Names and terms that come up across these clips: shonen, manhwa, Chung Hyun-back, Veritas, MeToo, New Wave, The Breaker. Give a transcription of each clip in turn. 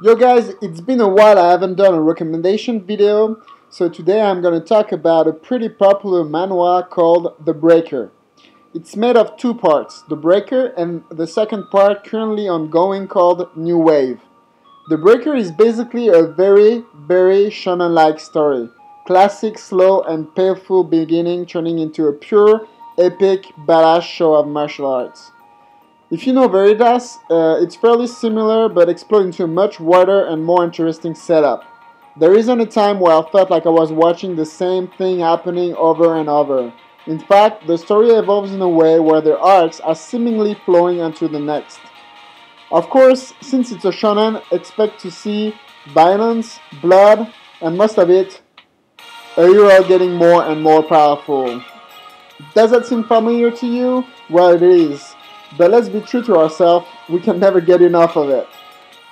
Yo guys, it's been a while I haven't done a recommendation video, so today I'm gonna talk about a pretty popular manhwa called The Breaker. It's made of two parts, The Breaker and the second part currently ongoing called New Wave. The Breaker is basically a very shonen-like story. Classic, slow and painful beginning turning into a pure, epic, badass show of martial arts. If you know Veritas, it's fairly similar but explored into a much wider and more interesting setup. There isn't a time where I felt like I was watching the same thing happening over and over. In fact, the story evolves in a way where the arcs are seemingly flowing onto the next. Of course, since it's a shonen, expect to see violence, blood, and most of it, a hero getting more and more powerful. Does that seem familiar to you? Well, it is. But let's be true to ourselves, we can never get enough of it.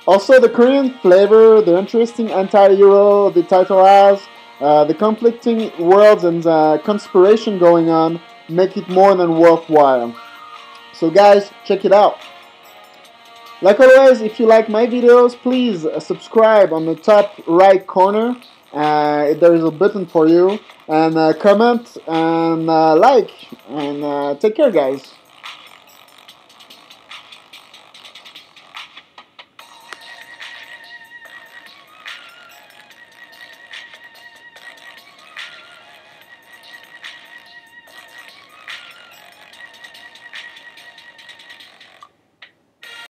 Also, the Korean flavor, the interesting anti-hero the title has, the conflicting worlds and conspiration going on make it more than worthwhile. So guys, check it out. Like always, if you like my videos, please subscribe on the top right corner. There is a button for you. And comment and like. And take care, guys.